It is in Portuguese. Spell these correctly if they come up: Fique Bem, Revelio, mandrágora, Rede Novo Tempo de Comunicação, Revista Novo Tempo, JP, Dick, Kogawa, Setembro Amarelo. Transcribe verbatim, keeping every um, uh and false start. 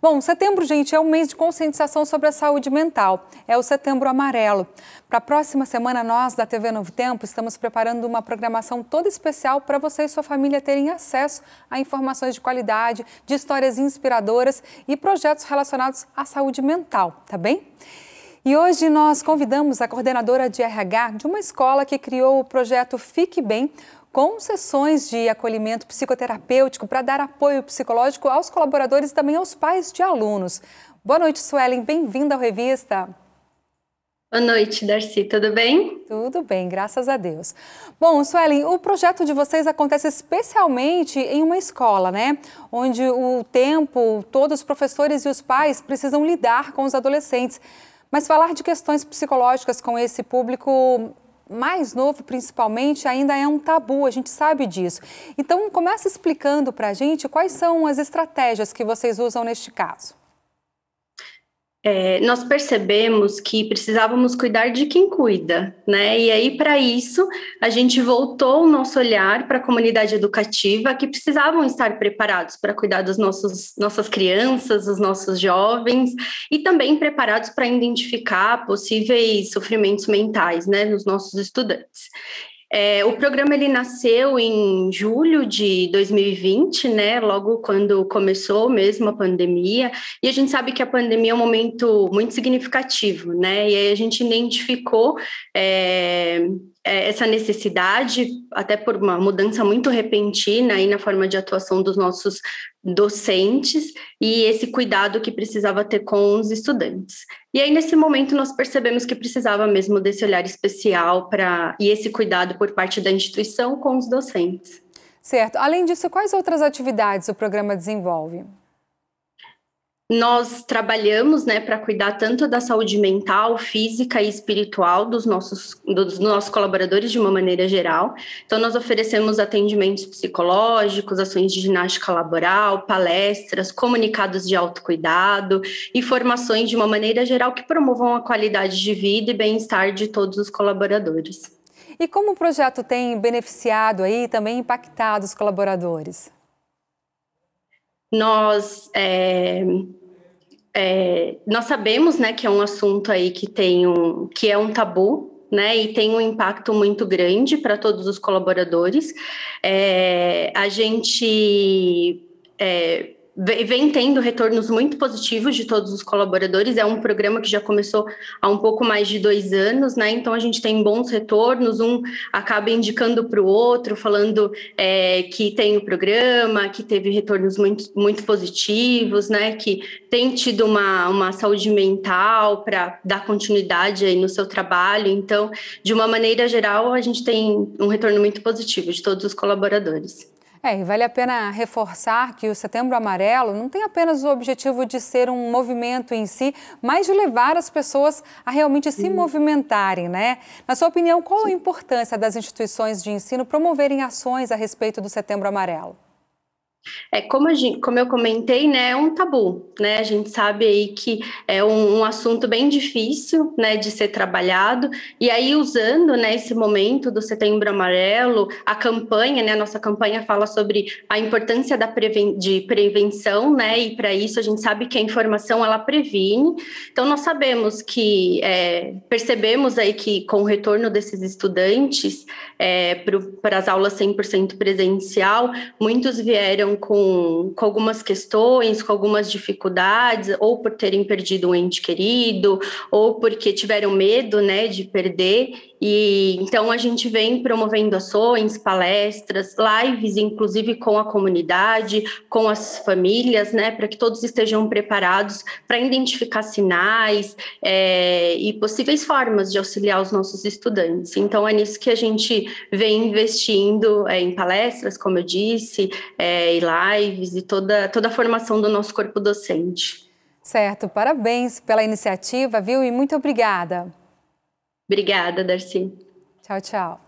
Bom, setembro, gente, é um mês de conscientização sobre a saúde mental. É o Setembro Amarelo. Para a próxima semana, nós da T V Novo Tempo estamos preparando uma programação toda especial para você e sua família terem acesso a informações de qualidade, de histórias inspiradoras e projetos relacionados à saúde mental, tá bem? E hoje nós convidamos a coordenadora de R H de uma escola que criou o projeto Fique Bem, com sessões de acolhimento psicoterapêutico para dar apoio psicológico aos colaboradores e também aos pais de alunos. Boa noite, Suelen. Bem-vinda ao Revista. Boa noite, Darcy. Tudo bem? Tudo bem, graças a Deus. Bom, Suelen, o projeto de vocês acontece especialmente em uma escola, né? Onde o tempo, todos os professores e os pais precisam lidar com os adolescentes. Mas falar de questões psicológicas com esse público mais novo, principalmente, ainda é um tabu, a gente sabe disso. Então, começa explicando para a gente quais são as estratégias que vocês usam neste caso. É, nós percebemos que precisávamos cuidar de quem cuida, né? E aí, para isso, a gente voltou o nosso olhar para a comunidade educativa, que precisavam estar preparados para cuidar das nossas crianças, dos nossos jovens, e também preparados para identificar possíveis sofrimentos mentais, né, nos nossos estudantes. É, o programa ele nasceu em julho de dois mil e vinte, né, logo quando começou mesmo a pandemia, e a gente sabe que a pandemia é um momento muito significativo, né, e aí a gente identificou é, essa necessidade, até por uma mudança muito repentina aí na forma de atuação dos nossos docentes e esse cuidado que precisava ter com os estudantes. E aí, nesse momento, nós percebemos que precisava mesmo desse olhar especial para e esse cuidado por parte da instituição com os docentes. Certo. Além disso, quais outras atividades o programa desenvolve? Nós trabalhamos, né, para cuidar tanto da saúde mental, física e espiritual dos nossos, dos nossos colaboradores de uma maneira geral. Então, nós oferecemos atendimentos psicológicos, ações de ginástica laboral, palestras, comunicados de autocuidado e formações de uma maneira geral que promovam a qualidade de vida e bem-estar de todos os colaboradores. E como o projeto tem beneficiado aí e também impactado os colaboradores? Nós... É... É, nós sabemos, né, que é um assunto aí que tem um, que é um tabu, né, e tem um impacto muito grande para todos os colaboradores. É, a gente é, vem tendo retornos muito positivos de todos os colaboradores. É um programa que já começou há um pouco mais de dois anos, né? Então, a gente tem bons retornos, um acaba indicando para o outro, falando é, que tem o programa, que teve retornos muito, muito positivos, né? Que tem tido uma, uma saúde mental para dar continuidade aí no seu trabalho. Então, de uma maneira geral, a gente tem um retorno muito positivo de todos os colaboradores. É, e vale a pena reforçar que o Setembro Amarelo não tem apenas o objetivo de ser um movimento em si, mas de levar as pessoas a realmente se movimentarem, né? Na sua opinião, qual a importância das instituições de ensino promoverem ações a respeito do Setembro Amarelo? É, como, a gente, como eu comentei, né, é um tabu, né? A gente sabe aí que é um, um assunto bem difícil, né, de ser trabalhado, e aí usando, né, esse momento do Setembro Amarelo, a campanha, né, a nossa campanha fala sobre a importância da preven de prevenção, né, e para isso a gente sabe que a informação, ela previne. Então, nós sabemos que, é, percebemos aí que com o retorno desses estudantes é, para as aulas cem por cento presencial, muitos vieram Com, com algumas questões, com algumas dificuldades, ou por terem perdido um ente querido, ou porque tiveram medo, né, de perder. E então a gente vem promovendo ações, palestras, lives, inclusive com a comunidade, com as famílias, né, para que todos estejam preparados para identificar sinais é, e possíveis formas de auxiliar os nossos estudantes. Então é nisso que a gente vem investindo é, em palestras, como eu disse, é, e lives e toda, toda a formação do nosso corpo docente. Certo, parabéns pela iniciativa, viu? E muito obrigada. Obrigada, Darcy. Tchau, tchau.